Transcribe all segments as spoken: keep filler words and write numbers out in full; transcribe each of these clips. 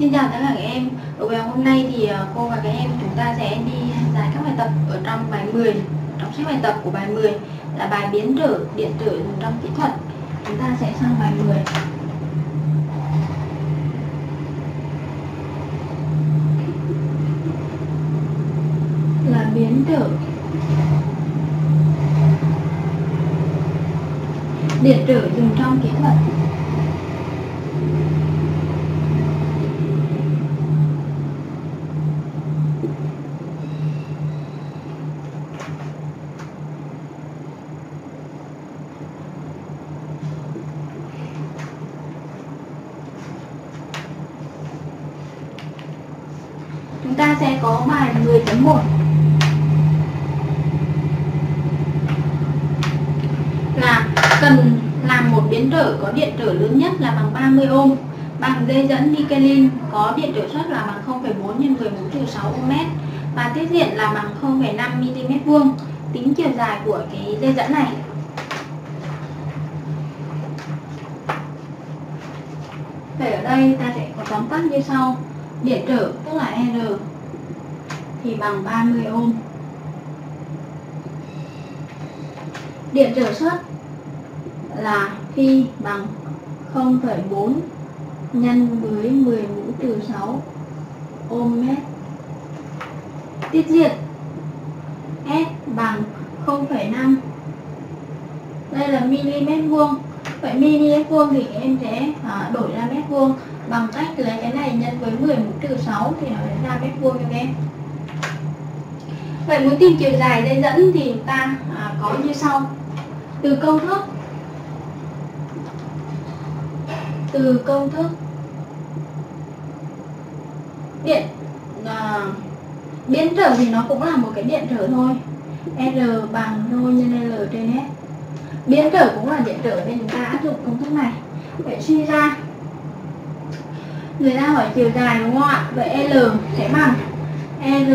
Xin chào tất cả các em. Ở bài hôm nay thì cô và các em chúng ta sẽ đi giải các bài tập ở trong bài mười, trong sách bài tập của bài mười là bài biến trở điện trở trong kỹ thuật. Chúng ta sẽ sang bài mười. Là biến trở điện trở dùng trong kỹ thuật. Chúng ta sẽ có bài mười chấm một. Là cần làm một biến trở có điện trở lớn nhất là bằng ba mươi ôm bằng dây dẫn nickelin có điện trở suất là bằng không phẩy bốn nhân mười mũ trừ sáu ôm mét và tiết diện là bằng không phẩy năm mi-li mét vuông. Tính chiều dài của cái dây dẫn này. Vậy ở đây ta sẽ có tóm tắt như sau. Điện trở tức là R thì bằng ba mươi ôm. Điện trở suất là phi bằng không phẩy bốn nhân với mười mũ trừ sáu ôm mét. Tiết diện S bằng không phẩy năm. Đây là mm vuông. Vậy mm vuông thì em sẽ à, đổi ra mét vuông bằng cách lấy cái này nhân với mười mũ trừ sáu thì nó sẽ ra mét vuông cho các em. Vậy muốn tìm chiều dài dây dẫn thì chúng ta à, có như sau. Từ công thức từ công thức điện à, biến trở thì nó cũng là một cái điện trở thôi. R bằng rho nhân L trên S. Biến trở cũng là điện trở nên chúng ta áp dụng công thức này. Vậy suy ra, người ta hỏi chiều dài đúng không ạ? Vậy L sẽ bằng R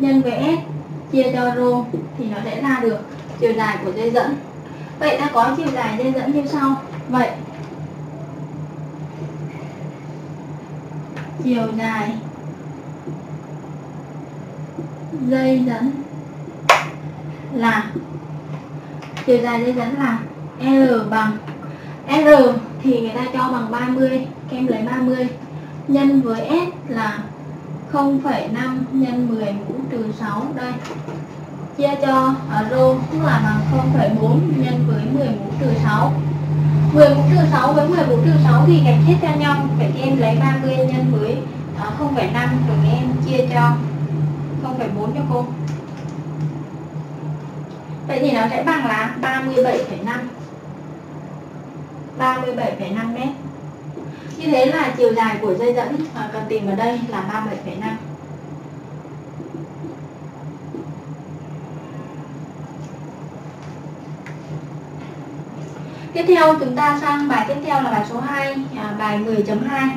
nhân với S chia cho rho thì nó sẽ ra được chiều dài của dây dẫn. Vậy ta có chiều dài dây dẫn như sau. Vậy chiều dài dây dẫn là chiều dài dây dẫn là R bằng R thì người ta cho bằng ba mươi, các em lấy ba mươi nhân với S là không phẩy năm nhân mười mũ trừ sáu đây chia cho rho tức là bằng không phẩy bốn nhân với mười mũ trừ sáu. mười mũ trừ sáu với mười mũ trừ sáu thì gạch hết cho nhau. Vậy các em lấy ba mươi nhân với không phẩy năm rồi các em chia cho không phẩy bốn cho cô. Vậy thì nó sẽ bằng là ba mươi bảy phẩy năm mét. Như thế là chiều dài của dây dẫn cần tìm ở đây là ba mươi bảy phẩy năm. Tiếp theo chúng ta sang bài tiếp theo là bài số hai, bài mười chấm hai.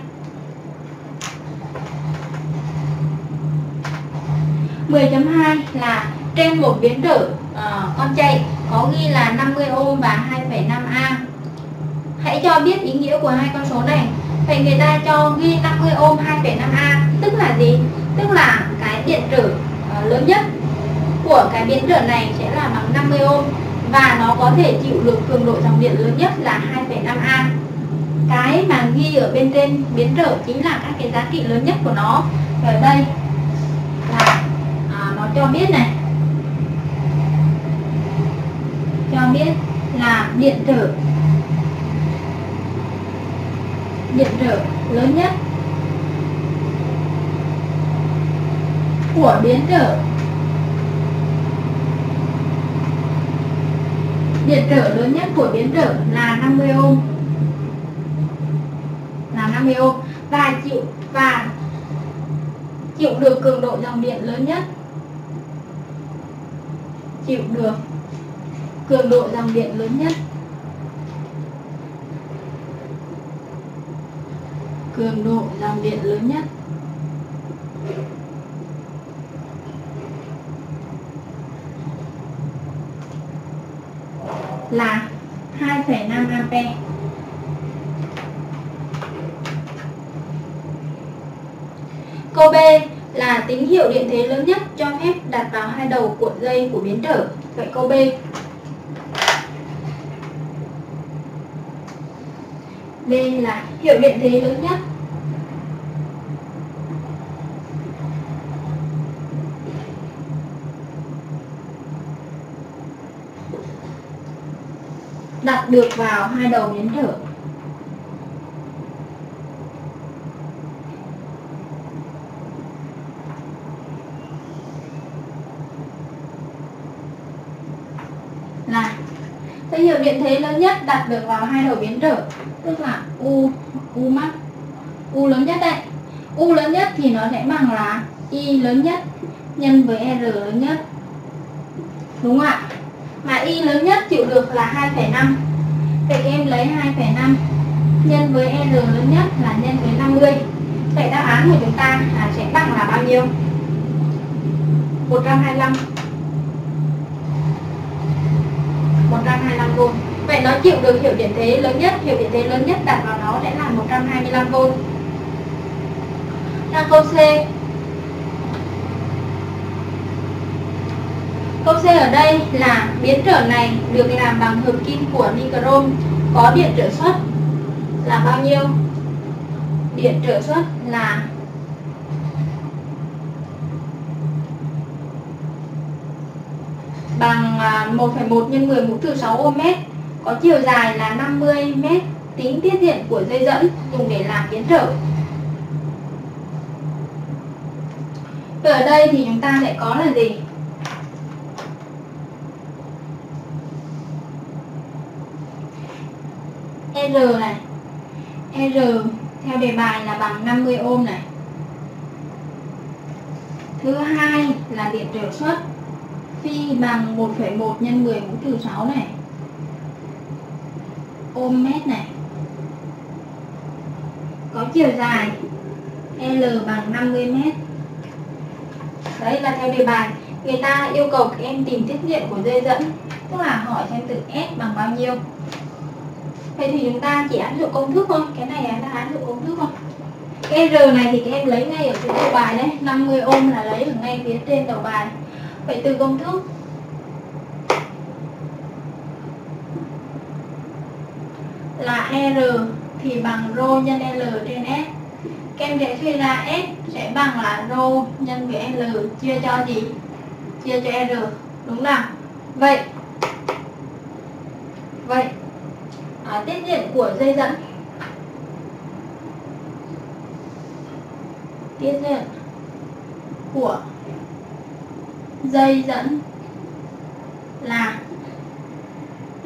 mười chấm hai là trên một biến trở à, con chạy có ghi là năm mươi ôm và hai phẩy năm A. Hãy cho biết ý nghĩa của hai con số này. Vậy người ta cho ghi năm mươi ôm hai phẩy năm A tức là gì? Tức là cái điện trở à, lớn nhất của cái biến trở này sẽ là bằng năm mươi ôm và nó có thể chịu được cường độ dòng điện lớn nhất là hai phẩy năm A. Cái mà ghi ở bên trên biến trở chính là các cái giá trị lớn nhất của nó. Và ở đây là à, nó cho biết này. Cho biết là điện trở điện trở lớn nhất của biến trở điện trở lớn nhất của biến trở là năm mươi ôm là năm mươi ôm và chịu và chịu được cường độ dòng điện lớn nhất chịu được cường độ dòng điện lớn nhất cường độ dòng điện lớn nhất là hai phẩy năm ampe. Câu B là tín hiệu điện thế lớn nhất cho phép đặt vào hai đầu cuộn dây của biến trở. Vậy câu B. D là hiệu điện thế lớn nhất. Đặt được vào hai đầu biến trở. Là tín hiệu điện thế lớn nhất đặt được vào hai đầu biến trở, tức là u u max. U lớn nhất đây, u lớn nhất thì nó sẽ bằng là i lớn nhất nhân với r lớn nhất, đúng không ạ? Mà i lớn nhất chịu được là hai phẩy năm. Vậy em lấy hai phẩy năm nhân với r lớn nhất là nhân với năm mươi. Vậy đáp án của chúng ta là sẽ bằng là bao nhiêu? một trăm hai mươi lăm. một trăm hai mươi lăm vôn. Vậy nó chịu được hiệu điện thế lớn nhất, hiệu điện thế lớn nhất đặt vào nó sẽ là một trăm hai mươi lăm vôn. Sang câu C. Câu C ở đây là biến trở này được làm bằng hợp kim của nicrom, có điện trở suất là bao nhiêu? Điện trở suất là bằng một phẩy một nhân mười mũ trừ sáu ohm, có chiều dài là năm mươi mét. Tính tiết diện của dây dẫn dùng để làm biến trở. Vậy ở đây thì chúng ta sẽ có là gì? R này, R theo đề bài là bằng năm mươi ohm này. Thứ hai là điện trở suất phi bằng một phẩy một nhân mười mũ trừ sáu này, ohm mét này, có chiều dài L bằng năm mươi mét. Đấy là theo đề bài. Người ta yêu cầu các em tìm tiết diện của dây dẫn, tức là hỏi xem từ S bằng bao nhiêu. Vậy thì chúng ta chỉ áp dụng công thức thôi. Cái này là áp dụng công thức thôi. Cái R này thì các em lấy ngay ở phía đầu bài đấy, năm mươi ohm là lấy ở ngay phía trên đầu bài. Vậy từ công thức là R thì bằng Rho nhân L trên S. Các em sẽ suy ra S sẽ bằng là Rho nhân với L chia cho gì? Chia cho R, đúng nào? Vậy Vậy À, tiết diện của dây dẫn tiết diện của dây dẫn là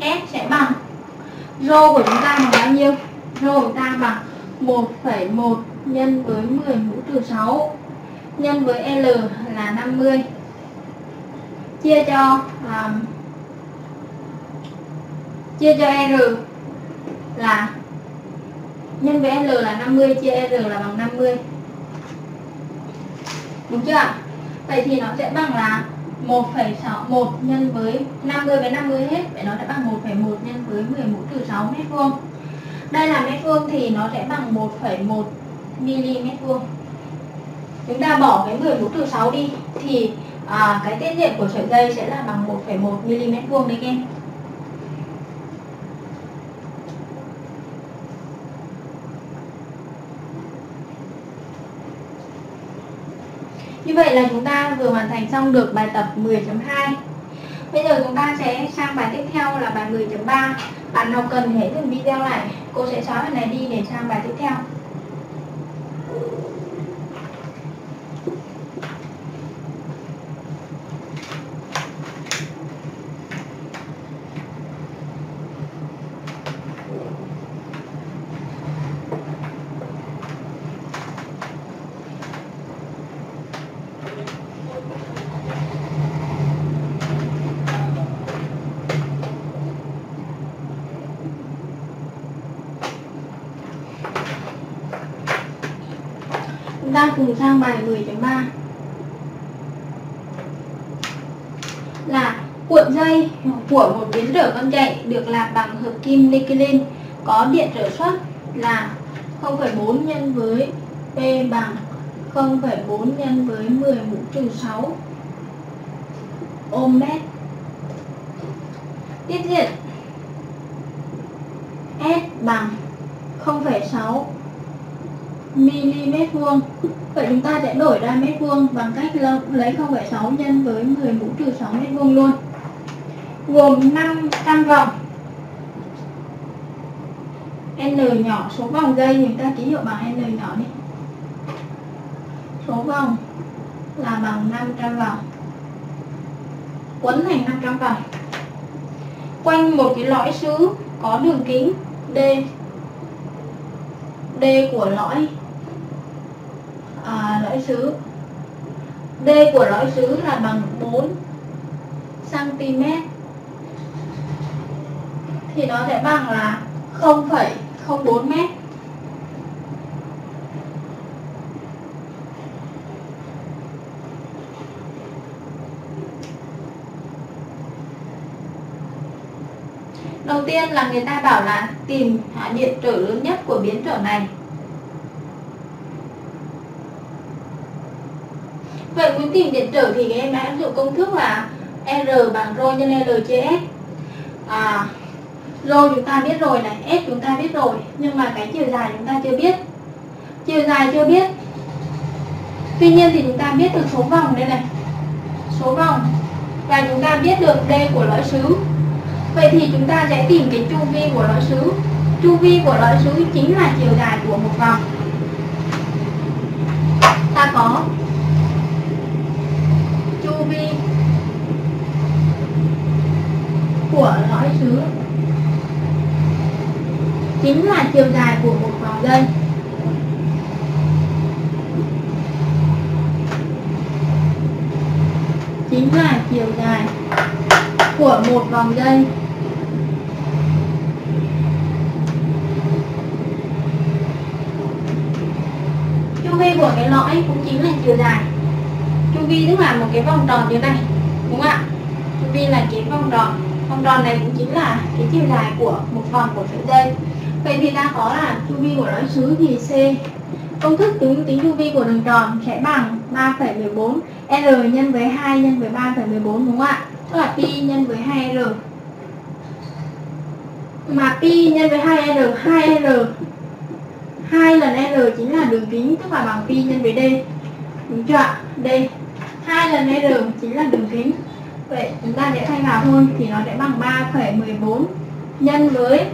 S sẽ bằng rho của chúng ta bằng bao nhiêu? Rho của chúng ta bằng một phẩy một nhân với mười mũ trừ sáu nhân với L là năm mươi chia cho à, chia cho R là nhân với L là năm mươi chia R là bằng năm mươi, đúng chưa ạ? Vậy thì nó sẽ bằng là một phẩy sáu một nhân với năm mươi với năm mươi hết, vậy nó sẽ bằng một phẩy một nhân với mười mũ trừ sáu mét vuông. Đây là mét vuông thì nó sẽ bằng một phẩy một mm vuông. Chúng ta bỏ cái mười mũ trừ sáu đi thì à, cái tiết diện của sợi dây sẽ là bằng một phẩy một mm vuông đấy các em. Như vậy là chúng ta vừa hoàn thành xong được bài tập mười chấm hai. Bây giờ chúng ta sẽ sang bài tiếp theo là bài mười chấm ba. Bạn nào cần hãy dừng video lại, cô sẽ xóa bài này đi để sang bài tiếp theo. Chúng ta cùng sang bài mười chấm ba là cuộn dây của một biến trở con chạy được làm bằng hợp kim nickelin, có điện trở suất là không phẩy bốn nhân với P bằng không phẩy bốn nhân với mười mũ trừ sáu ohm mét. Tiết diện S bằng không phẩy sáu mm vuông. Vậy chúng ta sẽ đổi ra mét vuông bằng cách lấy không phẩy sáu nhân với mười mũ trừ sáu mét vuông luôn. Gồm năm trăm vòng. N nhỏ, số vòng dây thì chúng ta ký hiệu bằng N nhỏ đi. Số vòng là bằng năm trăm vòng. Quấn thành năm trăm vòng. Quanh một cái lõi sứ có đường kính D. D của lõi à, lõi sứ. D của lõi sứ là bằng bốn xăng ti mét. Thì nó sẽ bằng là không phẩy không bốn mét. Đầu tiên là người ta bảo là tìm hạ điện trở lớn nhất của biến trở này. Vậy muốn tìm điện trở thì các em đã áp dụng công thức là R bằng rho nhân L chia S. À, rho chúng ta biết rồi này, S chúng ta biết rồi, nhưng mà cái chiều dài chúng ta chưa biết. Chiều dài chưa biết. Tuy nhiên thì chúng ta biết được số vòng đây này. Số vòng. Và chúng ta biết được D của lõi sứ. Vậy thì chúng ta sẽ tìm cái chu vi của lõi sứ. Chu vi của lõi sứ chính là chiều dài của một vòng. Ta có chu vi của lõi sứ chính là chiều dài của một vòng dây. Chính là chiều dài của một vòng dây. Chu vi của cái lõi cũng chính là chiều dài. Chu vi tức là một cái vòng tròn như này, đúng không ạ? Chu vi là cái vòng tròn. Vòng tròn này cũng chính là cái chiều dài của một vòng của sợi dây. Vậy thì ta có là chu vi của lõi sứ thì C. Công thức tính tính chu vi của đường tròn sẽ bằng ba phẩy mười bốn R nhân với hai nhân với ba phẩy mười bốn, đúng không ạ? Tức là pi nhân với hai R. Mà pi nhân với hai R, hai R, hai lần R chính là đường kính, tức là bằng pi nhân với D. Đúng chưa ạ? D. hai lần R chính là đường kính. Vậy chúng ta sẽ thay vào thôi thì nó sẽ bằng ba phẩy mười bốn nhân với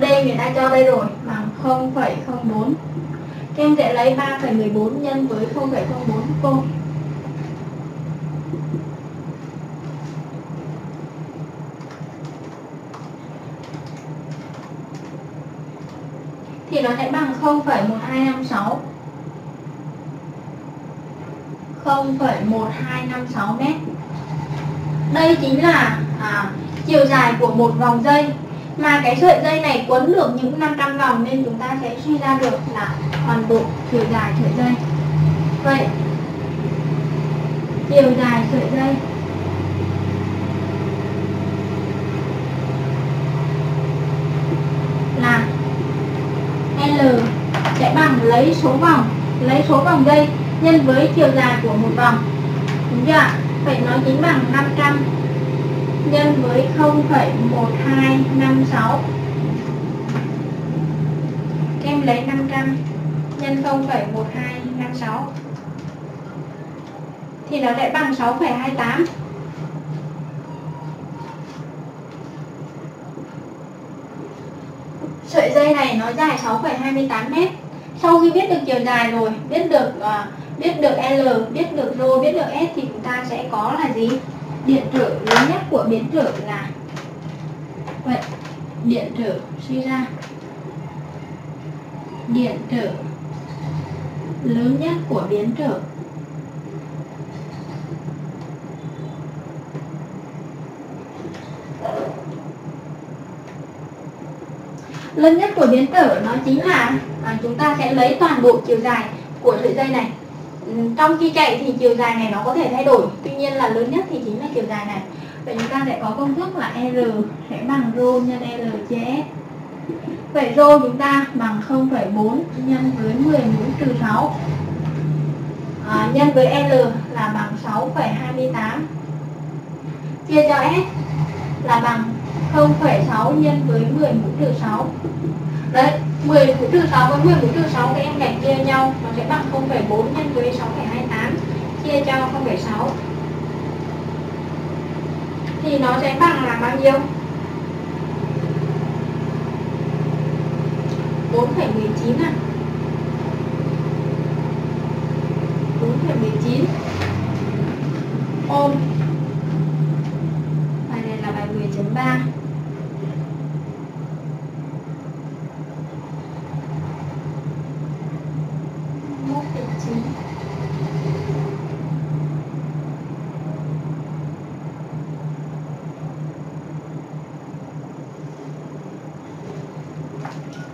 D người ta cho đây rồi bằng không phẩy không bốn. Các em sẽ lấy ba phẩy mười bốn nhân với không phẩy không bốn cô. Thì nó sẽ bằng không phẩy một hai năm sáu. không phẩy một hai năm sáu mét. Đây chính là à, chiều dài của một vòng dây. Mà cái sợi dây này quấn được những năm trăm vòng nên chúng ta sẽ suy ra được là toàn bộ chiều dài sợi dây. Vậy chiều dài sợi dây là L sẽ bằng lấy số vòng, lấy số vòng dây nhân với chiều dài của một vòng. Đúng chưa ạ? Vậy nó chính bằng năm trăm nhân với không phẩy một hai năm sáu. Các em lấy năm trăm nhân không phẩy một hai năm sáu thì nó sẽ bằng sáu phẩy hai tám. Sợi dây này nó dài sáu phẩy hai tám mét. Sau khi biết được chiều dài rồi, biết được uh, biết được L, biết được rho, biết được S thì chúng ta sẽ có là gì? Điện trở lớn nhất của biến trở là. Vậy điện trở suy ra. Điện trở lớn nhất của biến trở lớn nhất của biến trở nó chính là à, chúng ta sẽ lấy toàn bộ chiều dài của sợi dây này. Trong khi chạy thì chiều dài này nó có thể thay đổi, tuy nhiên là lớn nhất thì chính là chiều dài này. Vậy chúng ta sẽ có công thức là R sẽ bằng rho nhân L chia S. Vậy rho chúng ta bằng không phẩy bốn nhân với mười mũ trừ sáu à, nhân với L là bằng sáu phẩy hai mươi tám, chia cho S là bằng không phẩy sáu nhân với mười mũ trừ sáu. Đấy, mười mũ trừ sáu với mười mũ trừ sáu các em gạch chia nhau, nó sẽ bằng không phẩy bốn nhân với sáu phẩy hai mươi tám chia cho không phẩy sáu. Thì nó sẽ bằng là bao nhiêu? bốn phẩy mười chín à? bốn phẩy mười chín ôm. Bài này là bài mười chấm ba.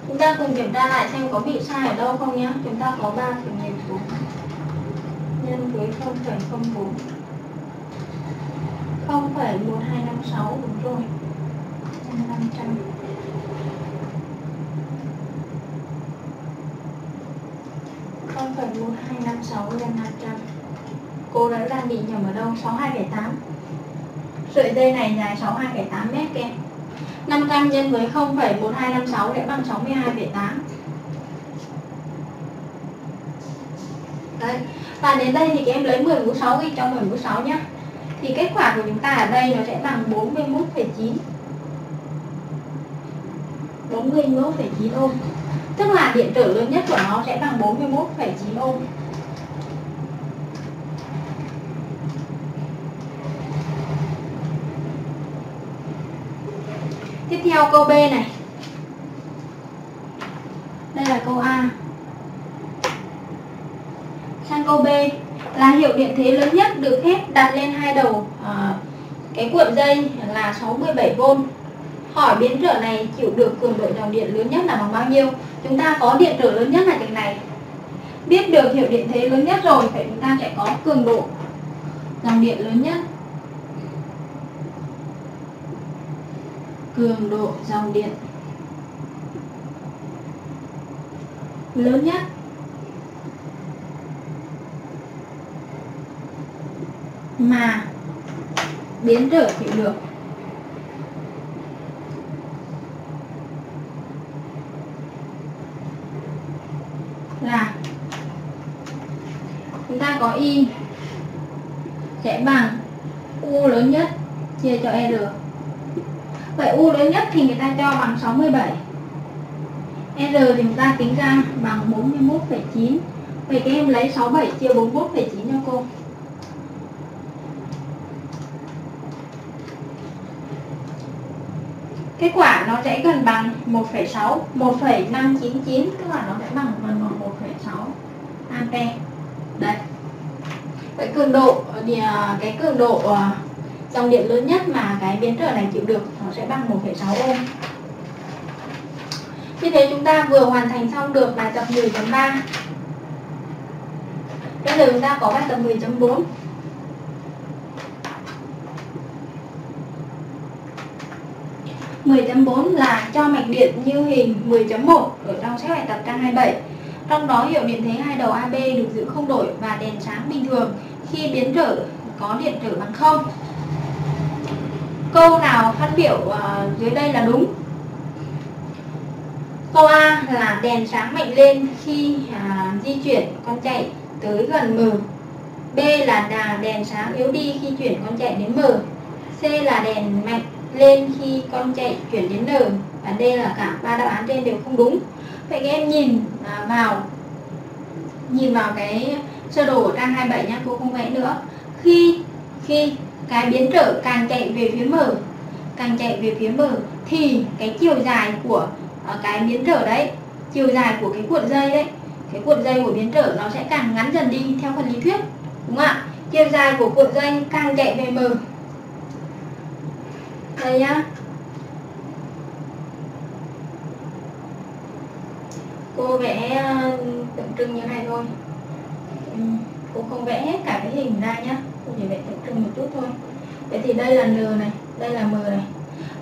Chúng ta cùng kiểm tra lại xem có bị sai ở đâu không nhé. Chúng ta có ba phẩy mười bốn nhân với không phẩy không bốn, không phẩy một hai năm sáu, đúng rồi, năm trăm. không phẩy một hai năm sáu nhân năm trăm. Cô đã đang bị nhầm ở đâu? sáu mươi hai phẩy tám. Sợi dây này dài sáu mươi hai phẩy tám mét kìa. năm trăm nhân với không phẩy một hai năm sáu để bằng sáu mươi hai phẩy tám. Đấy. Và đến đây thì các em lấy mười mũ sáu ghi cho mười mũ sáu nhé. Thì kết quả của chúng ta ở đây nó sẽ bằng bốn mươi mốt phẩy chín. bốn mươi mốt phẩy chín ohm. Tức là điện trở lớn nhất của nó sẽ bằng bốn mươi mốt phẩy chín ohm. Tiếp theo câu B này. Đây là câu A. Sang câu B là hiệu điện thế lớn nhất được phép đặt lên hai đầu à, cái cuộn dây là sáu mươi bảy vôn. Hỏi biến trở này chịu được cường độ dòng điện lớn nhất là bằng bao nhiêu? Chúng ta có điện trở lớn nhất là cái này. Biết được hiệu điện thế lớn nhất rồi, vậy chúng ta sẽ có cường độ dòng điện lớn nhất. Cường độ dòng điện lớn nhất mà biến trở chịu được là chúng ta có I sẽ bằng U lớn nhất chia cho R. Vậy U lớn nhất thì người ta cho bằng sáu mươi bảy. R thì chúng ta tính ra bằng bốn mươi mốt phẩy chín. Vậy các em lấy sáu mươi bảy chia bốn mươi mốt phẩy chín cho cô. Kết quả nó sẽ gần bằng một phẩy sáu, một phẩy năm chín chín, tức là nó sẽ bằng gần bằng một phẩy sáu ampere. Đấy. Vậy cường độ thì cái cường độ dòng điện lớn nhất mà cái biến trở này chịu được nó sẽ bằng một phẩy sáu ohm. Như thế chúng ta vừa hoàn thành xong được bài tập mười chấm ba. Bây giờ chúng ta có bài tập mười chấm bốn. mười chấm bốn là cho mạch điện như hình mười chấm một ở trong sách bài tập trang hai mươi bảy. Trong đó hiệu điện thế hai đầu a bê được giữ không đổi và đèn sáng bình thường khi biến trở có điện trở bằng không. Câu nào phát biểu uh, dưới đây là đúng? Câu A là đèn sáng mạnh lên khi uh, di chuyển con chạy tới gần M. B là đèn sáng yếu đi khi chuyển con chạy đến M. C là đèn mạnh lên khi con chạy chuyển đến N. Và D là cả ba đáp án trên đều không đúng. Vậy các em nhìn uh, vào nhìn vào cái sơ đồ của trang hai mươi bảy nha, cô không vẽ nữa. Khi khi cái biến trở càng chạy về phía M, càng chạy về phía M thì cái chiều dài của cái biến trở đấy, chiều dài của cái cuộn dây đấy, cái cuộn dây của biến trở nó sẽ càng ngắn dần đi theo phần lý thuyết, đúng không ạ? Chiều dài của cuộn dây càng chạy về M. Đây nhá. Cô vẽ tượng trưng như này thôi. Cô không vẽ hết cả cái hình ra nhá. Cô chỉ vẽ tượng trưng một chút thôi. Vậy thì đây là N này, đây là M này.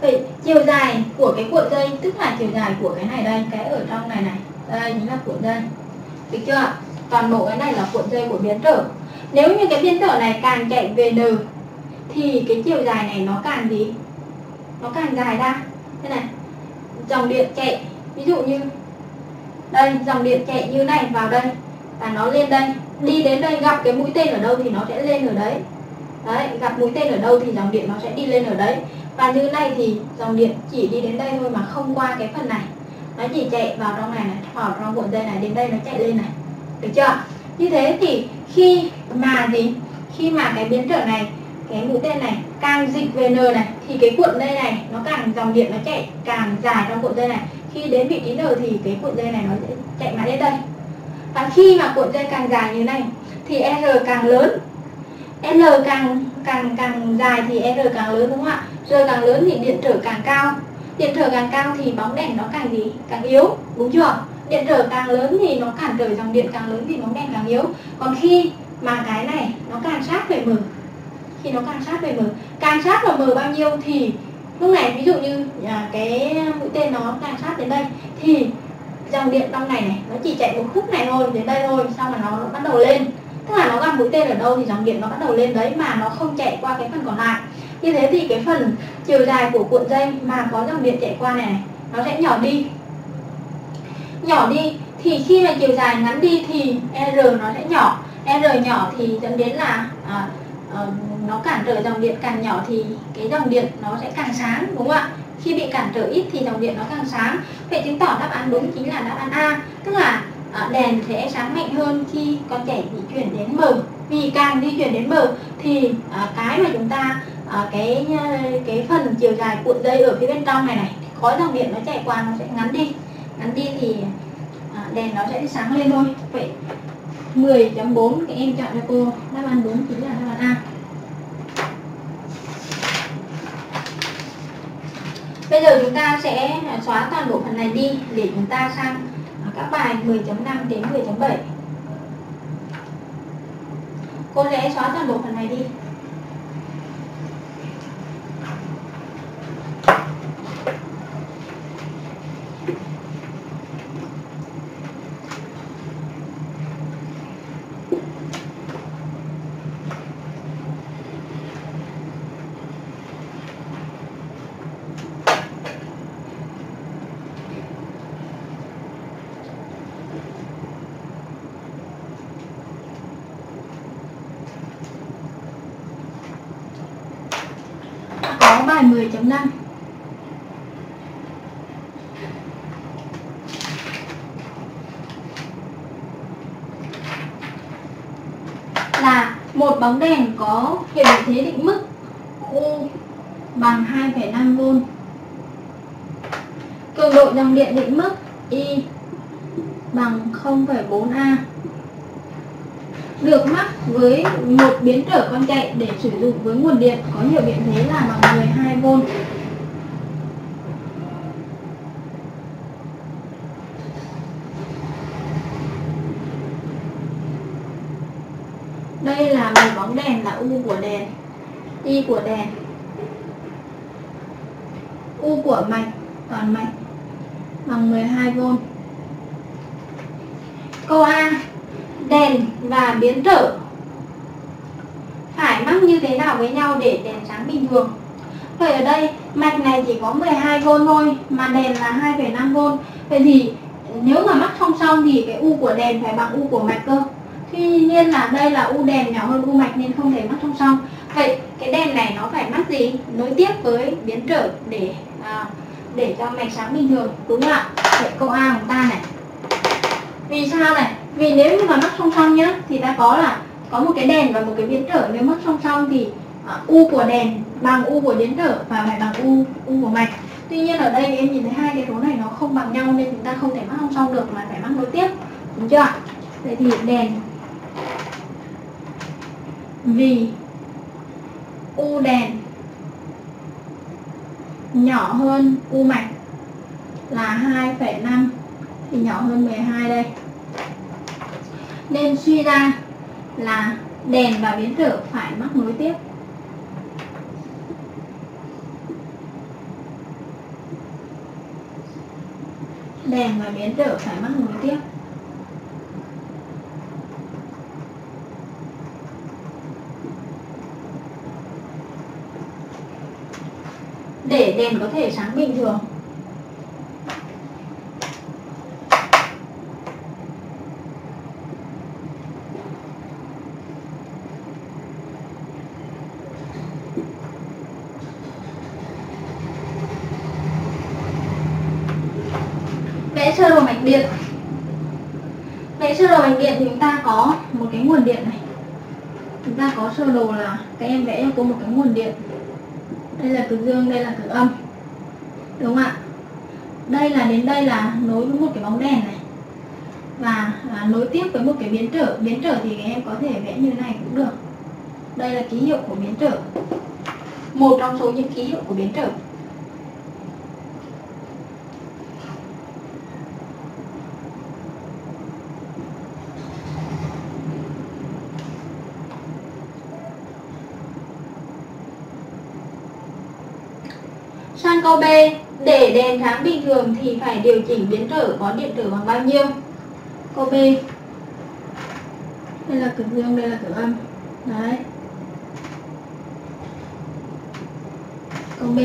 Vậy chiều dài của cái cuộn dây tức là chiều dài của cái này đây, cái ở trong này này. Đây chính là cuộn dây. Được chưa ạ? toàn bộ cái này là cuộn dây của biến trở. Nếu như cái biến trở này càng chạy về N thì cái chiều dài này nó càng gì? Nó càng dài ra. Thế này, dòng điện chạy, ví dụ như đây, dòng điện chạy như này vào đây và nó lên đây, đi đến đây gặp cái mũi tên ở đâu thì nó sẽ lên ở đấy. Đấy, gặp mũi tên ở đâu thì dòng điện nó sẽ đi lên ở đấy. Và như này thì dòng điện chỉ đi đến đây thôi mà không qua cái phần này. Nó chỉ chạy vào trong này này, vào trong cuộn dây này, đến đây nó chạy lên này. Được chưa? Như thế thì khi mà gì? Khi mà cái biến trở này, cái mũi tên này càng dịch về N này thì cái cuộn dây này nó càng, dòng điện nó chạy càng dài trong cuộn dây này. Khi đến vị trí N thì cái cuộn dây này nó sẽ chạy mãi đến đây. Và khi mà cuộn dây càng dài như này thì R càng lớn. L càng càng càng dài thì R càng lớn, đúng không ạ? R càng lớn thì điện trở càng cao. Điện trở càng cao thì bóng đèn nó càng gì? Càng yếu, đúng chưa? Điện trở càng lớn thì nó cản trở dòng điện càng lớn thì bóng đèn càng yếu. Còn khi mà cái này nó càng sát về M, khi nó càng sát về M, càng sát vào M bao nhiêu thì lúc này ví dụ như cái mũi tên nó càng sát đến đây thì dòng điện trong này này nó chỉ chạy một khúc này thôi, đến đây thôi, sau mà nó bắt đầu lên. Tức là nó gặp mũi tên ở đâu thì dòng điện nó bắt đầu lên đấy mà nó không chạy qua cái phần còn lại. Như thế thì cái phần chiều dài của cuộn dây mà có dòng điện chạy qua này, này nó sẽ nhỏ đi. Nhỏ đi thì khi mà chiều dài ngắn đi thì R nó sẽ nhỏ. R nhỏ thì dẫn đến là à, à, nó cản trở dòng điện càng nhỏ thì cái dòng điện nó sẽ càng sáng, đúng không ạ? Khi bị cản trở ít thì dòng điện nó càng sáng. Vậy chứng tỏ đáp án đúng chính là đáp án A. Tức là đèn sẽ sáng mạnh hơn khi con trẻ di chuyển đến M. Vì càng di chuyển đến M thì cái mà chúng ta cái cái phần chiều dài cuộn dây ở phía bên trong này này có dòng điện nó chạy qua nó sẽ ngắn đi, ngắn đi thì đèn nó sẽ sáng lên thôi. Vậy mười chấm bốn các em chọn cho cô đáp án đúng chính là đáp án A. Bây giờ chúng ta sẽ xóa toàn bộ phần này đi để chúng ta sang các bài mười chấm năm đến mười chấm bảy. Cô sẽ xóa toàn bộ phần này đi. Bài mười chấm năm. Là một bóng đèn có hệ vị thế định mức U bằng hai phẩy năm vôn. Cường độ dòng điện định mức Y bằng không phẩy bốn A. Được mắc với một biến trở con chạy để sử dụng với nguồn điện có nhiều điện thế là bằng mười hai vôn. Đây là một bóng đèn, là U của đèn, Y của đèn, U của mạch, toàn mạch bằng mười hai vôn. Câu A, đèn và biến trở phải mắc như thế nào với nhau để đèn sáng bình thường? Vậy ở đây mạch này chỉ có mười hai vôn thôi mà đèn là hai phẩy năm vôn. Vậy thì nếu mà mắc song song thì cái U của đèn phải bằng U của mạch cơ. Tuy nhiên là đây là U đèn nhỏ hơn U mạch nên không thể mắc song song. Vậy cái đèn này nó phải mắc gì? Nối tiếp với biến trở để à, để cho mạch sáng bình thường, đúng không ạ? Vậy câu A của ta này. Vì sao này? Vì nếu như mà mắc song song nhá thì ta có là có một cái đèn và một cái biến trở, nếu mắc song song thì uh, U của đèn bằng U của biến trở và phải bằng u u của mạch. Tuy nhiên ở đây em nhìn thấy hai cái số này nó không bằng nhau nên chúng ta không thể mắc song song được mà phải mắc nối tiếp, đúng chưa? Vậy thì đèn vì U đèn nhỏ hơn U mạch là hai phẩy năm thì nhỏ hơn mười hai đây. Nên suy ra là đèn và biến trở phải mắc nối tiếp. Đèn và biến trở phải mắc nối tiếp. để đèn có thể sáng bình thường. Vẽ sơ đồ mạch điện. Vẽ sơ đồ mạch điện thì chúng ta có một cái nguồn điện này. Chúng ta có sơ đồ là các em vẽ cho cô một cái nguồn điện. Đây là cực dương, đây là cực âm, đúng không ạ? Đây là đến đây là nối với một cái bóng đèn này. Và à, nối tiếp với một cái biến trở. Biến trở thì các em có thể vẽ như này cũng được. Đây là ký hiệu của biến trở, một trong số những ký hiệu của biến trở. Sang câu B, để đèn sáng bình thường thì phải điều chỉnh biến trở có điện trở bằng bao nhiêu? Câu B. Đây là cực dương, đây là cực âm. Đấy. Câu B.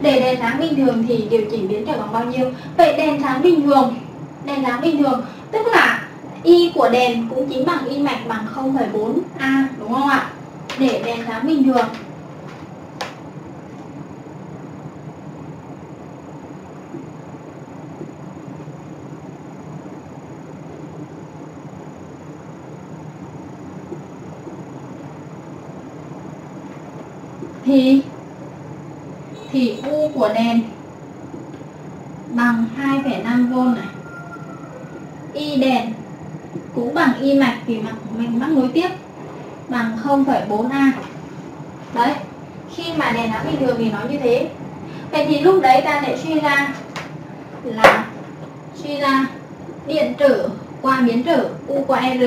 Để đèn sáng bình thường thì điều chỉnh biến trở bằng bao nhiêu? Vậy đèn sáng bình thường, đèn sáng bình thường tức là y của đèn cũng chính bằng y mạch bằng không phẩy bốn a, đúng không ạ? Để đèn sáng bình thường thì thì U của đèn bằng hai phẩy năm vôn này. Y đèn cũng bằng y mạch vì mạch mình mắc nối tiếp bằng không phẩy bốn a. Đấy, khi mà đèn sáng bình thường thì nó như thế. Vậy thì lúc đấy ta lại suy ra là suy ra điện trở qua biến trở U qua R.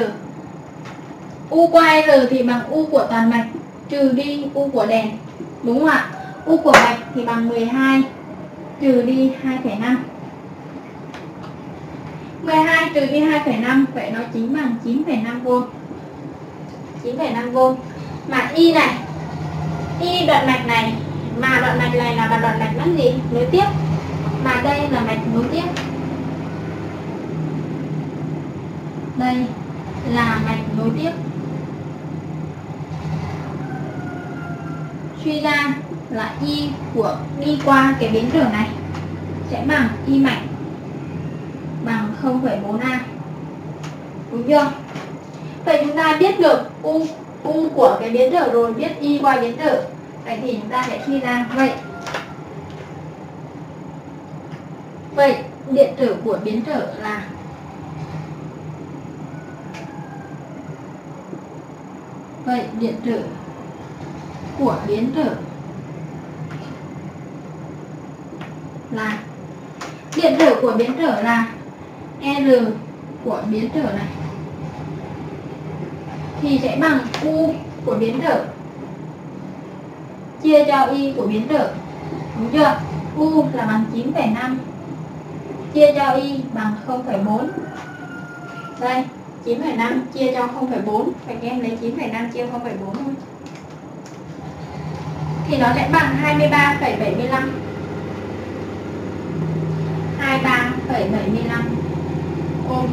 U qua R thì bằng U của toàn mạch trừ đi U của đèn, đúng không ạ? U của mạch thì bằng mười hai trừ đi hai phẩy năm. mười hai trừ đi hai phẩy năm, vậy nó chính bằng chín phẩy năm vôn. chín phẩy năm vôn. Mà y này, y đoạn mạch này, mà đoạn mạch này là đoạn mạch mắc gì? Nối tiếp. Mà đây là mạch nối tiếp. Đây là mạch nối tiếp. Suy ra là y của đi qua cái biến trở này sẽ bằng y mạch bằng không phẩy bốn a. Đúng chưa? Vậy chúng ta biết được u, u của cái biến trở rồi, biết y qua biến trở. Vậy thì chúng ta sẽ suy ra vậy. Vậy điện trở của biến trở là Vậy điện trở của biến trở là điện trở của biến trở là R của biến trở này thì sẽ bằng U của biến trở chia cho Y của biến trở, đúng chưa? U là bằng chín phẩy năm chia cho Y bằng không phẩy bốn. Đây, chín phẩy năm chia cho không phẩy bốn, phải các em lấy chín phẩy năm chia không phẩy bốn thôi. Thì nó sẽ bằng hai mươi ba phẩy bảy mươi lăm. hai mươi ba phẩy bảy mươi lăm ôm.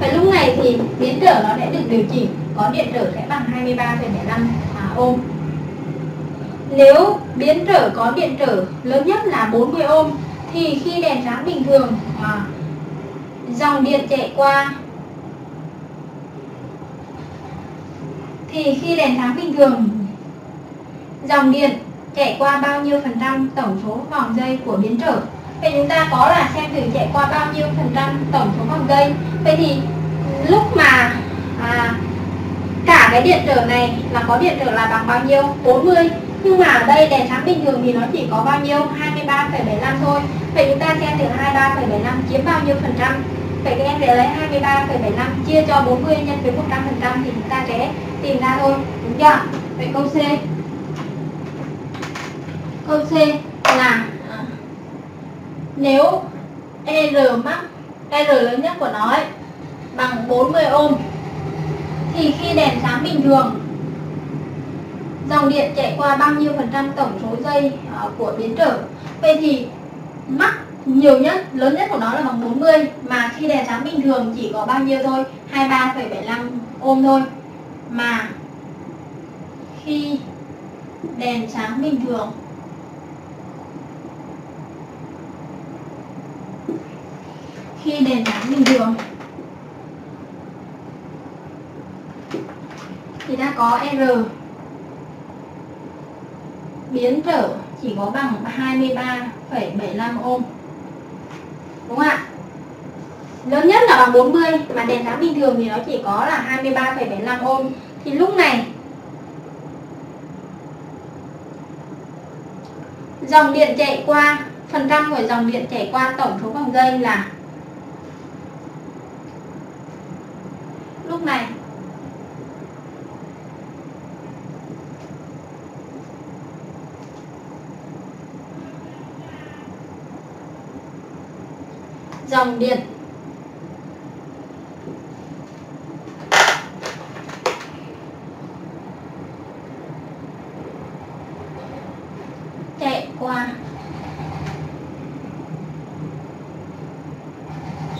Và lúc này thì biến trở nó sẽ được điều chỉnh, có điện trở sẽ bằng hai mươi ba phẩy bảy mươi lăm ohm. Nếu biến trở có điện trở lớn nhất là bốn mươi ohm thì khi đèn sáng bình thường à, dòng điện chạy qua thì khi đèn sáng bình thường dòng điện chạy qua bao nhiêu phần trăm tổng số vòng dây của biến trở? Vậy chúng ta có là xem thử chạy qua bao nhiêu phần trăm tổng số vòng dây. Vậy thì lúc mà à, cả cái điện trở này là có điện trở là bằng bao nhiêu? bốn mươi. Nhưng mà ở đây đèn sáng bình thường thì nó chỉ có bao nhiêu? hai mươi ba phẩy bảy mươi lăm thôi. Vậy chúng ta xem thử hai mươi ba phẩy bảy mươi lăm chiếm bao nhiêu phần trăm? Vậy các em sẽ lấy hai mươi ba phẩy bảy mươi lăm chia cho bốn mươi nhân với một trăm phần trăm thì chúng ta sẽ tìm ra thôi, đúng chưa? Vậy câu C. Câu C là nếu R mắc R lớn nhất của nó ấy, bằng bốn mươi ohm thì khi đèn sáng bình thường dòng điện chạy qua bao nhiêu phần trăm tổng số dây uh, của biến trở. Vậy thì mắc nhiều nhất, lớn nhất của nó là bằng bốn mươi, mà khi đèn sáng bình thường chỉ có bao nhiêu thôi, hai mươi ba phẩy bảy mươi lăm ôm thôi. Mà khi đèn sáng bình thường khi đèn sáng bình thường thì đã có R biến trở chỉ có bằng hai mươi ba phẩy bảy mươi lăm ôm, đúng không ạ? Lớn nhất là bằng bốn mươi, mà đèn sáng bình thường thì nó chỉ có là hai mươi ba phẩy bảy mươi lăm ôm. Thì lúc này dòng điện chạy qua, phần trăm của dòng điện chạy qua tổng số vòng dây là, lúc này dòng điện chạy qua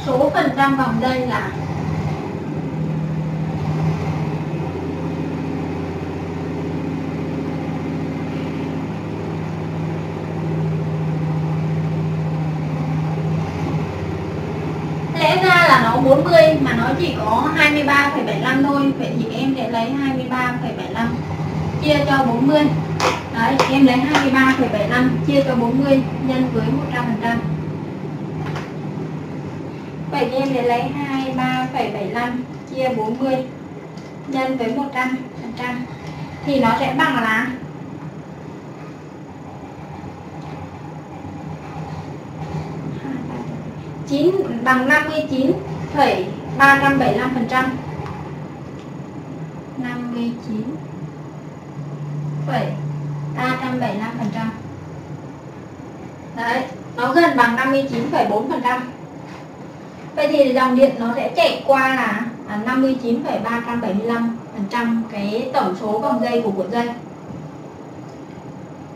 số phần trăm vòng dây là bốn mươi, mà nó chỉ có hai mươi ba phẩy bảy mươi lăm thôi. Vậy thì em sẽ lấy hai mươi ba phẩy bảy mươi lăm chia cho bốn mươi. Đấy, em lấy hai mươi ba phẩy bảy mươi lăm chia cho bốn mươi nhân với một trăm phần trăm. Vậy thì em sẽ lấy hai mươi ba phẩy bảy mươi lăm chia bốn mươi nhân với một trăm phần trăm thì nó sẽ bằng là chín, bằng năm mươi chín phẩy ba trăm bảy mươi lăm phần trăm. năm mươi chín phẩy ba trăm bảy mươi lăm phần trăm. Đấy, nó gần bằng năm mươi chín phẩy bốn phần trăm. Vậy thì dòng điện nó sẽ chạy qua là năm mươi chín phẩy ba trăm bảy mươi lăm phần trăm cái tổng số vòng dây của cuộn dây.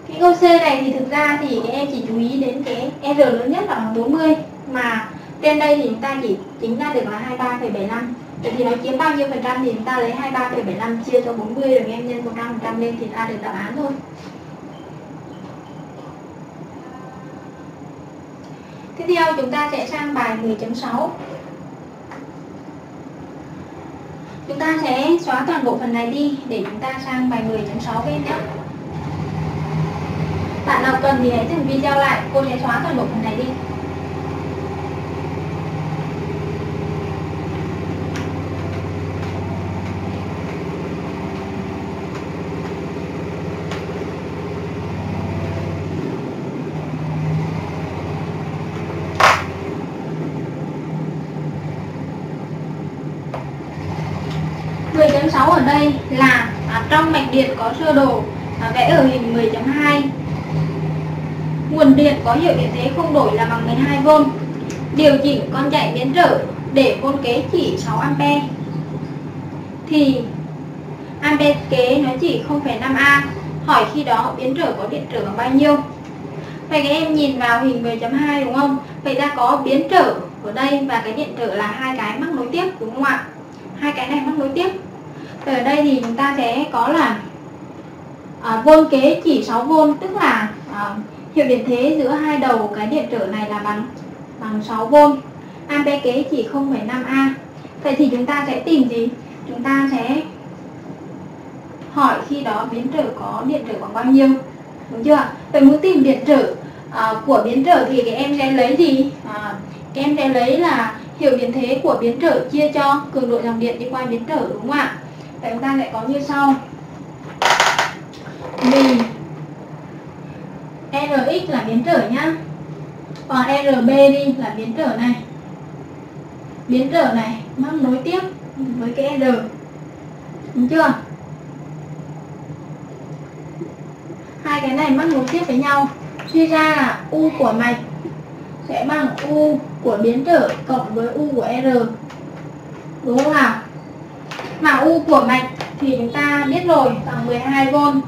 Cái câu C này thì thực ra thì các em chỉ chú ý đến cái R lớn nhất là bốn mươi, mà trên đây thì chúng ta chỉ tính ra được là hai mươi ba phẩy bảy mươi lăm. Vậy thì nó chiếm bao nhiêu phần trăm thì chúng ta lấy hai mươi ba phẩy bảy mươi lăm chia cho bốn mươi rồi em nhân một trăm phần trăm lên thì ra được đáp án thôi. Tiếp theo chúng ta sẽ sang bài mười chấm sáu. Chúng ta sẽ xóa toàn bộ phần này đi để chúng ta sang bài mười chấm sáu bên nhé. Bạn nào cần thì hãy dừng video lại, cô sẽ xóa toàn bộ phần này đi. mười chấm sáu ở đây là à, trong mạch điện có sơ đồ à, vẽ ở hình mười chấm hai. Nguồn điện có hiệu điện thế không đổi là bằng mười hai vôn. Điều chỉnh con chạy biến trở để con kế chỉ sáu ampe. Thì ampe kế nó chỉ không phẩy năm A. Hỏi khi đó biến trở có điện trở bằng bao nhiêu? Vậy các em nhìn vào hình mười chấm hai đúng không? Vậy ta có biến trở ở đây và cái điện trở là hai cái mắc nối tiếp đúng không ạ? Hai cái này mắc nối tiếp. Ở đây thì chúng ta sẽ có là à, vôn kế chỉ sáu vôn, tức là à, hiệu điện thế giữa hai đầu cái điện trở này là bằng bằng sáu vôn. Ampe kế chỉ không phẩy năm A. Vậy thì chúng ta sẽ tìm gì? Chúng ta sẽ hỏi khi đó biến trở có điện trở bằng bao nhiêu, đúng chưa? Vậy muốn tìm điện trở à, của biến trở thì các em sẽ lấy gì? À, các em sẽ lấy là hiệu biến thế của biến trở chia cho cường độ dòng điện đi qua biến trở, đúng không ạ? Vậy chúng ta lại có như sau. Vì Rx là biến trở nhá. Còn Rb đi là biến trở này. Biến trở này mắc nối tiếp với cái R. Đúng chưa? Hai cái này mắc nối tiếp với nhau. Suy ra là U của mạch sẽ bằng U của biến trở cộng với U của R, đúng không nào? Mà U của mạch thì chúng ta biết rồi, bằng mười hai vôn.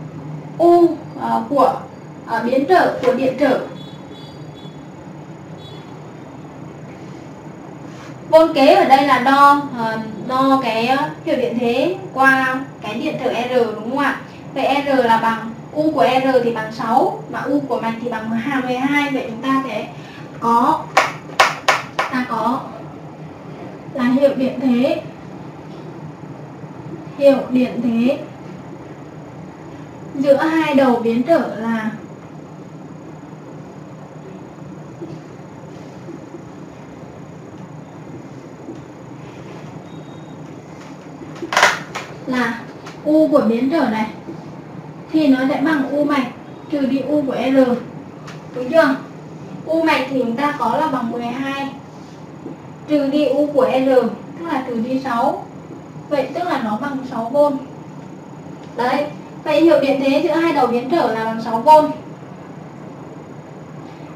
U à, của à, biến trở của điện trở. Môn kế ở đây là đo à, đo cái kiểu điện thế qua cái điện trở R đúng không ạ? Vậy R là bằng U của R thì bằng sáu, mà U của mình thì bằng mười hai. Vậy chúng ta sẽ có ta có là hiệu điện thế hiệu điện thế giữa hai đầu biến trở là là U của biến trở này thì nó sẽ bằng U mạch trừ đi U của R, đúng chưa? U mạch thì chúng ta có là bằng mười hai trừ đi U của R, tức là trừ đi sáu. Vậy tức là nó bằng sáu vôn. Đấy, vậy hiệu điện thế giữa hai đầu biến trở là bằng sáu vôn.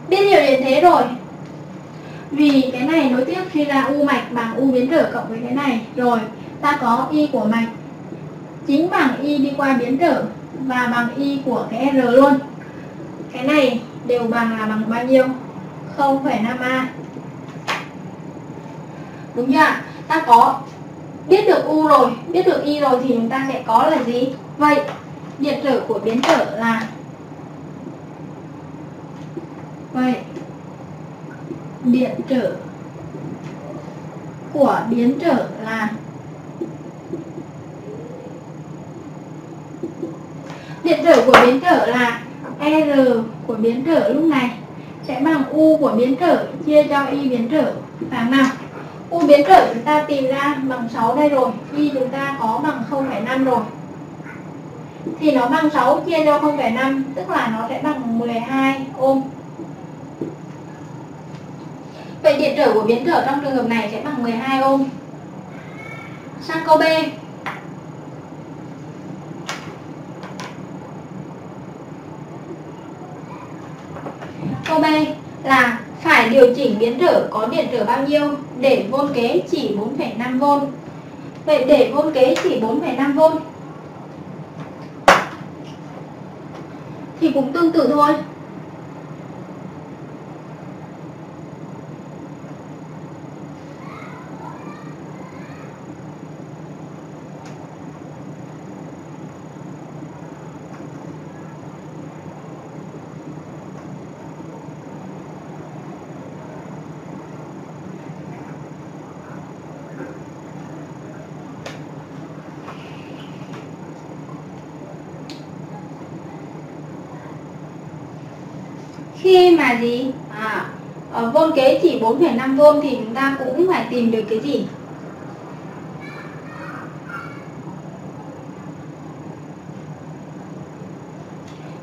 Biết hiệu điện thế rồi, vì cái này nối tiếp khi ra U mạch bằng U biến trở cộng với cái này. Rồi, ta có Y của mạch chính bằng Y đi qua biến trở và bằng Y của cái R luôn. Cái này đều bằng là bằng bao nhiêu? không phẩy năm a. Đúng chưa ạ? Ta có biết được U rồi, biết được Y rồi thì chúng ta sẽ có là gì? Vậy điện trở của biến trở là Vậy điện trở của biến trở là điện trở của biến trở là R của biến trở lúc này sẽ bằng U của biến trở chia cho Y biến trở, phải không nào? U biến trở chúng ta tìm ra bằng sáu đây rồi, Y chúng ta có bằng không phẩy năm rồi. Thì nó bằng sáu chia cho không phẩy năm, tức là nó sẽ bằng mười hai ôm. Vậy điện trở của biến trở trong trường hợp này sẽ bằng mười hai ôm. Sang câu B. Câu B là phải điều chỉnh biến trở có điện trở bao nhiêu để vôn kế chỉ bốn phẩy năm vôn. Vậy để vôn kế chỉ bốn phẩy năm vôn thì cũng tương tự thôi. Khi mà gì à, vôn kế chỉ bốn phẩy năm vôn thì chúng ta cũng phải tìm được cái gì?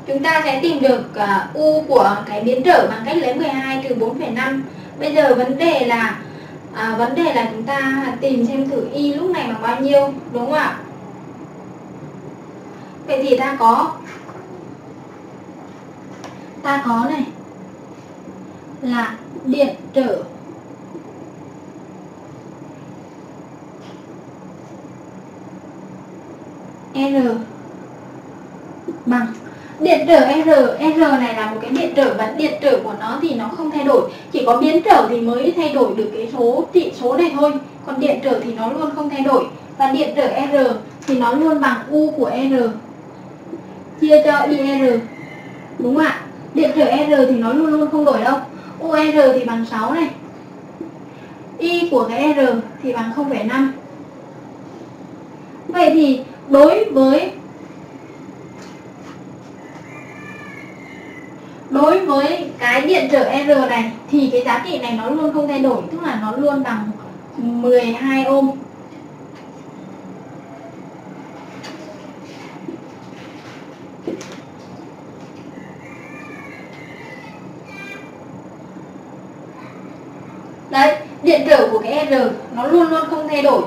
Chúng ta sẽ tìm được uh, U của cái biến trở bằng cách lấy mười hai trừ bốn phẩy năm. Bây giờ vấn đề là à, vấn đề là chúng ta tìm xem thử Y lúc này bằng bao nhiêu, đúng không ạ? Vậy thì ta có ta có này là điện trở R bằng điện trở R. R này là một cái điện trở và điện trở của nó thì nó không thay đổi, chỉ có biến trở thì mới thay đổi được cái số trị số này thôi, còn điện trở thì nó luôn không thay đổi. Và điện trở R thì nó luôn bằng U của R chia cho I R, đúng không ạ? Điện trở R thì nó luôn luôn không đổi đâu. U R thì bằng sáu này, Y của cái R thì bằng không phẩy năm. Vậy thì đối với Đối với cái điện trở R này thì cái giá trị này nó luôn không thay đổi, tức là nó luôn bằng mười hai ôm. Đấy, điện trở của cái R nó luôn luôn không thay đổi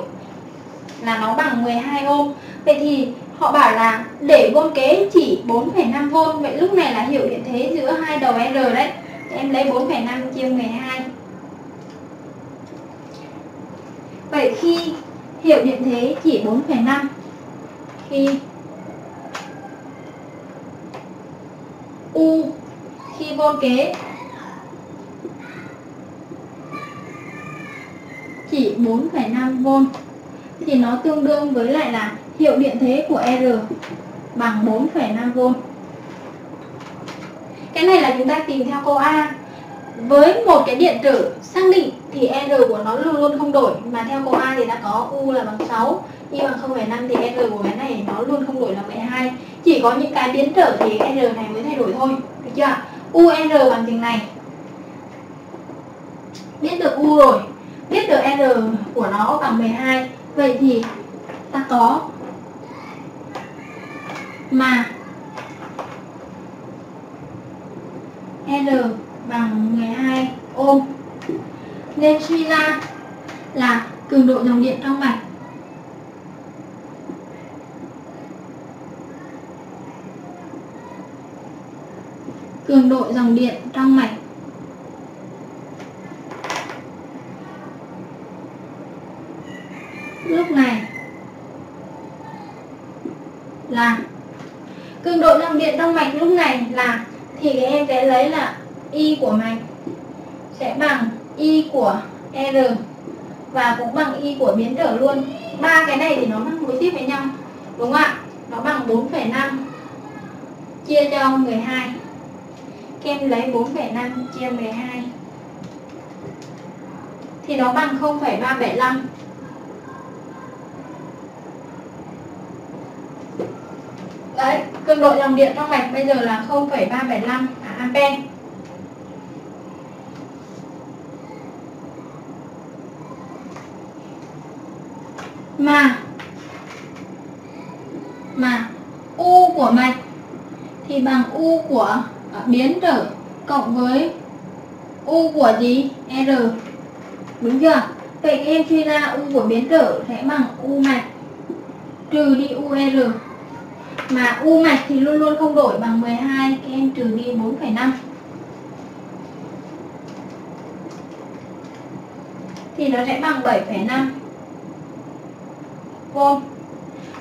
là nó bằng mười hai ôm. Vậy thì họ bảo là để vôn kế chỉ bốn phẩy năm vôn. Vậy lúc này là hiệu điện thế giữa hai đầu R đấy. Em lấy bốn phẩy năm chia mười hai. Vậy khi hiệu điện thế chỉ bốn phẩy năm, khi liên-gôn kế chỉ bốn phẩy năm vôn thì nó tương đương với lại là hiệu điện thế của R bằng bốn phẩy năm vôn. Cái này là chúng ta tìm theo câu A. Với một cái điện tử xác định thì R của nó luôn luôn không đổi, mà theo câu A thì đã có U là bằng sáu, Y bằng không phẩy năm thì R của cái này nó luôn không đổi là mười hai. Chỉ có những cái biến trở thì R này mới thay đổi thôi, được chưa? u rờ bằng chừng này. Biết được U rồi, biết được R của nó bằng mười hai. Vậy thì ta có mà R bằng mười hai ohm, nên suy ra là cường độ dòng điện trong mạch cường độ dòng điện trong mạch lúc này là cường độ dòng điện trong mạch lúc này là thì các em sẽ lấy là Y của mạch sẽ bằng Y của R và cũng bằng Y của biến trở luôn. Ba cái này thì nó bằng nối tiếp với nhau, đúng không ạ? Nó bằng bốn phẩy năm chia cho mười hai. Các em lấy bốn phẩy năm chia mười hai thì nó bằng không phẩy ba bảy lăm. Đấy, cường độ dòng điện trong mạch bây giờ là không phẩy ba bảy lăm ampere. Mà mà U của mạch thì bằng U của biến trở cộng với U của gì? R, đúng chưa? Vậy em suy ra U của biến trở sẽ bằng U mạch trừ đi u rờ. Mà U mạch thì luôn luôn không đổi bằng mười hai, các em trừ đi bốn phẩy năm thì nó sẽ bằng bảy phẩy năm vôn.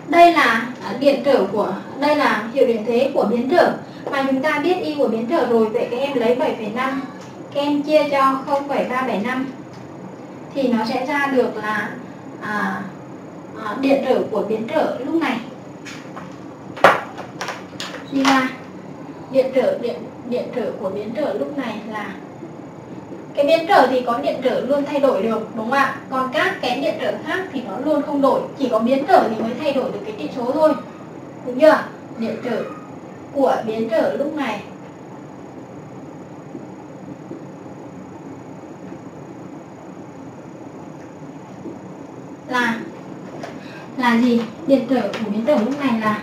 Đây là điện trở của, đây là hiệu điện thế của biến trở. Mà chúng ta biết Y của biến trở rồi, vậy các em lấy bảy phẩy năm, các em chia cho không phẩy ba bảy lăm thì nó sẽ ra được là à, à, điện trở của biến trở lúc này. Đi ra điện trở điện điện trở của biến trở lúc này là cái biến trở thì có điện trở luôn thay đổi được, đúng không ạ? Còn các cái điện trở khác thì nó luôn không đổi, chỉ có biến trở thì mới thay đổi được cái trị số thôi, đúng chưa? Điện trở của biến trở lúc này là là gì? Điện trở của biến trở lúc này là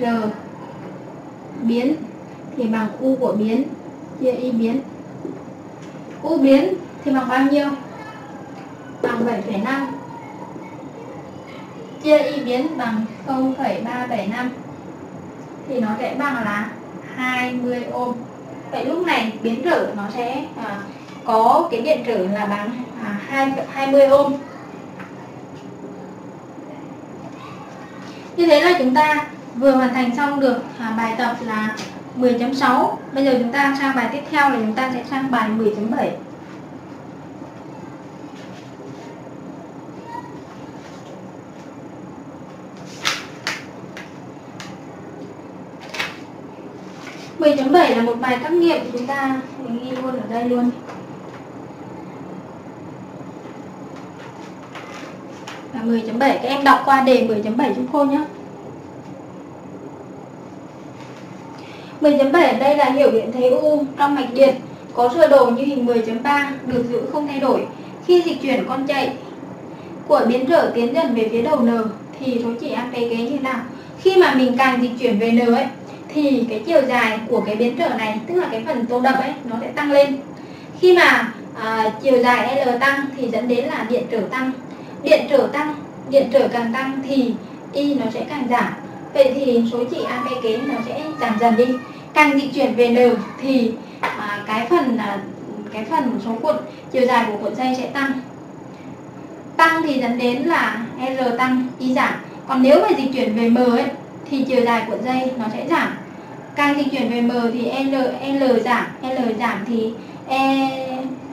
R biến thì bằng U của biến chia Y biến. U biến thì bằng bao nhiêu? Bằng bảy phẩy năm chia Y biến bằng không phẩy ba bảy lăm thì nó sẽ bằng là hai mươi ohm. Vậy lúc này biến trở nó sẽ à, có cái điện trở là bằng à, hai mươi ohm. Như thế là chúng ta vừa hoàn thành xong được bài tập là mười chấm sáu. Bây giờ chúng ta sang bài tiếp theo là chúng ta sẽ sang bài mười chấm bảy. mười chấm bảy là một bài trắc nghiệm, chúng ta ghi luôn ở đây luôn. Là mười chấm bảy, các em đọc qua đề mười chấm bảy chúng cô nhé. mười chấm bảy ở đây là hiểu điện thế U trong mạch điện có sơ đồ như hình mười chấm ba được giữ không thay đổi. Khi dịch chuyển con chạy của biến trở tiến dần về phía đầu N thì số chỉ ampere kế như nào? Khi mà mình càng dịch chuyển về N ấy thì cái chiều dài của cái biến trở này, tức là cái phần tô đậm ấy, nó sẽ tăng lên. Khi mà à, chiều dài L tăng thì dẫn đến là điện trở tăng. Điện trở tăng, điện trở càng tăng thì Y nó sẽ càng giảm. Vậy thì số trị ampere kế nó sẽ giảm dần đi. Càng di chuyển về N thì à, cái phần à, cái phần số cuộn, chiều dài của cuộn dây sẽ tăng. Tăng thì dẫn đến là R tăng, Y giảm. Còn nếu mà di chuyển về M ấy, thì chiều dài cuộn dây nó sẽ giảm. càng dịch chuyển về M thì L, L giảm, L giảm thì E,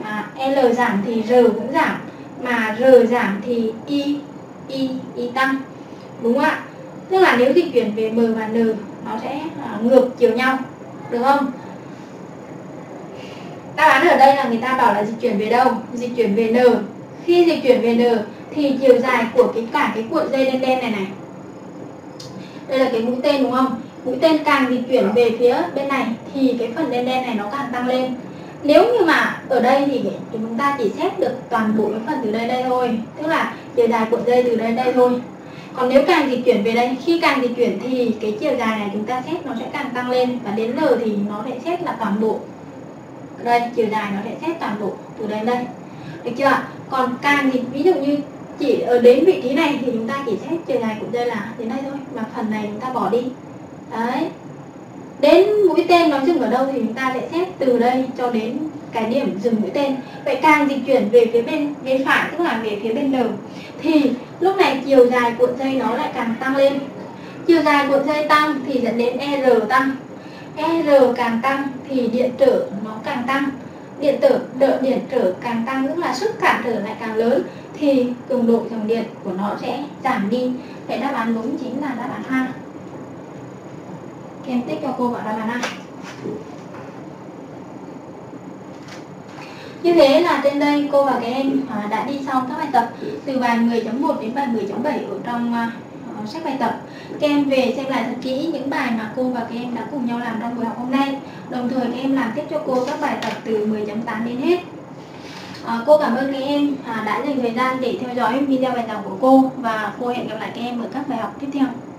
à, L giảm thì R cũng giảm, mà R giảm thì I, I, I tăng, đúng không ạ? Tức là nếu dịch chuyển về M và N nó sẽ à, ngược chiều nhau, được không? Đáp án ở đây là người ta bảo là dịch chuyển về đâu? Dịch chuyển về N. Khi dịch chuyển về N thì chiều dài của cái cả cái cuộn dây đen đen này này, đây là cái mũi tên đúng không? Mũi tên càng dịch chuyển về phía bên này thì cái phần đen đen này nó càng tăng lên. Nếu như mà ở đây thì chúng ta chỉ xét được toàn bộ cái phần từ đây đây thôi, tức là chiều dài cuộn dây từ đây đây thôi. Còn nếu càng dịch chuyển về đây, khi càng dịch chuyển thì cái chiều dài này chúng ta xét nó sẽ càng tăng lên, và đến L thì nó sẽ xét là toàn bộ. Ở đây chiều dài nó sẽ xét toàn bộ từ đây đây. Được chưa? Còn càng dịch, ví dụ như chỉ ở đến vị trí này thì chúng ta chỉ xét chiều dài cuộn dây là đến đây thôi, mà phần này chúng ta bỏ đi. Đấy. Đến mũi tên nó dừng ở đâu thì chúng ta sẽ xét từ đây cho đến cái điểm dừng mũi tên. Vậy càng dịch chuyển về phía bên bên phải, tức là về phía bên N, thì lúc này chiều dài cuộn dây nó lại càng tăng lên. Chiều dài cuộn dây tăng thì dẫn đến E R tăng. E R càng tăng thì điện trở nó càng tăng. Điện trở, đợi điện trở càng tăng, tức là sức cản trở lại càng lớn thì cường độ dòng điện của nó sẽ giảm đi. Vậy đáp án đúng chính là đáp án A. Em tích cho cô vào đáp án A. Như thế là trên đây cô và các em đã đi xong các bài tập từ bài mười chấm một đến bài mười chấm bảy ở trong sách bài tập. Các em về xem lại thật kỹ những bài mà cô và các em đã cùng nhau làm trong buổi học hôm nay. Đồng thời các em làm tiếp cho cô các bài tập từ mười chấm tám đến hết. À, cô cảm ơn các em đã dành thời gian để theo dõi video bài tập của cô, và cô hẹn gặp lại các em ở các bài học tiếp theo.